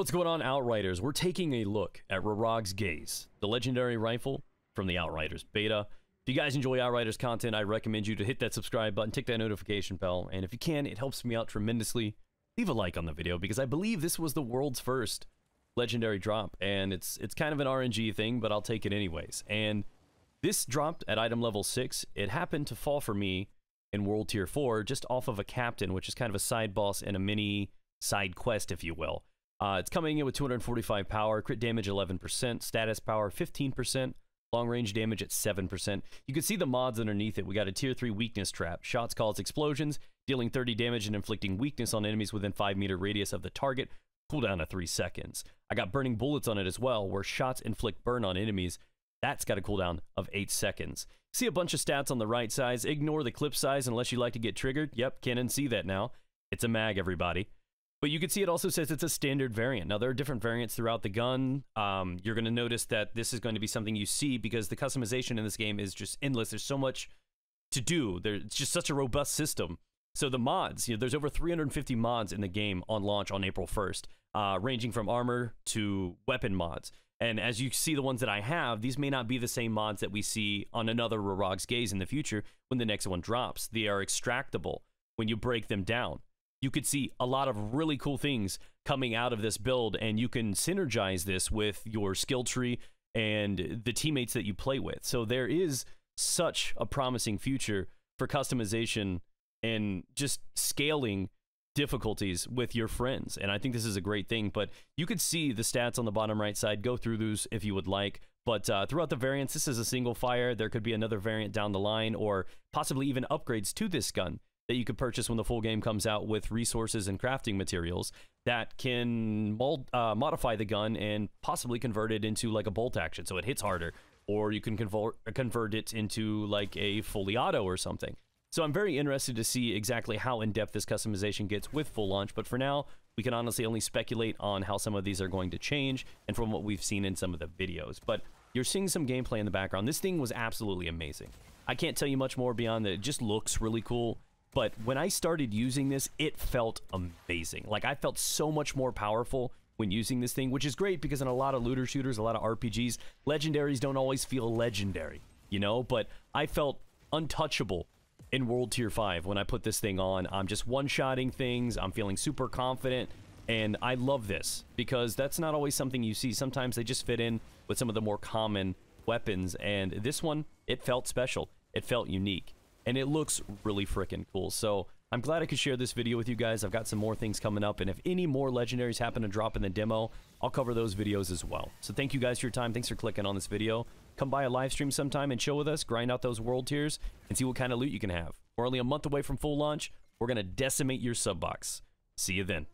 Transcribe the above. What's going on, Outriders? We're taking a look at Rarog's Gaze, the legendary rifle from the Outriders beta. If you guys enjoy Outriders content, I recommend you to hit that subscribe button, tick that notification bell, and if you can, it helps me out tremendously. Leave a like on the video, because I believe this was the world's first legendary drop, and it's kind of an RNG thing, but I'll take it anyways. And this dropped at item level 6. It happened to fall for me in World Tier 4, just off of a captain, which is kind of a side boss and a mini side quest, if you will. It's coming in with 245 power, crit damage 11%, status power 15%, long range damage at 7%. You can see the mods underneath it. We got a Tier 3 weakness trap. Shots cause explosions, dealing 30 damage and inflicting weakness on enemies within 5-meter radius of the target. Cooldown of 3 seconds. I got burning bullets on it as well, where shots inflict burn on enemies. That's got a cooldown of 8 seconds. See a bunch of stats on the right size. Ignore the clip size unless you like to get triggered. Yep, can't unsee that now. It's a mag, everybody. But you can see it also says it's a standard variant. Now, there are different variants throughout the gun. You're going to notice that this is going to be something you see because the customization in this game is just endless. There's so much to do. It's just such a robust system. So the mods, there's over 350 mods in the game on launch on April 1st, ranging from armor to weapon mods. And as you see the ones that I have, these may not be the same mods that we see on another Rarog's Gaze in the future when the next one drops. They are extractable when you break them down. You could see a lot of really cool things coming out of this build, and you can synergize this with your skill tree and the teammates that you play with. So there is such a promising future for customization and just scaling difficulties with your friends, and I think this is a great thing. But you could see the stats on the bottom right side. Go through those if you would like, but throughout the variants, this is a single fire. There could be another variant down the line, or possibly even upgrades to this gun that you could purchase when the full game comes out with resources and crafting materials that can modify the gun and possibly convert it into like a bolt action so it hits harder, or you can convert it into like a fully auto or something. So I'm very interested to see exactly how in-depth this customization gets with full launch, but for now, we can honestly only speculate on how some of these are going to change and from what we've seen in some of the videos. But you're seeing some gameplay in the background. This thing was absolutely amazing. I can't tell you much more beyond that. It just looks really cool, but when I started using this, it felt amazing. Like, I felt so much more powerful when using this thing, which is great because in a lot of looter shooters, a lot of RPGs, legendaries don't always feel legendary, but I felt untouchable in World Tier 5, when I put this thing on. I'm just one-shotting things, I'm feeling super confident, and I love this, because that's not always something you see. Sometimes they just fit in with some of the more common weapons, and this one, it felt special, it felt unique, and it looks really freaking cool. So I'm glad I could share this video with you guys. I've got some more things coming up, and if any more legendaries happen to drop in the demo, I'll cover those videos as well. So thank you guys for your time. Thanks for clicking on this video. Come by a live stream sometime and chill with us, grind out those world tiers, and see what kind of loot you can have. We're only a month away from full launch. We're going to decimate your sub box. See you then.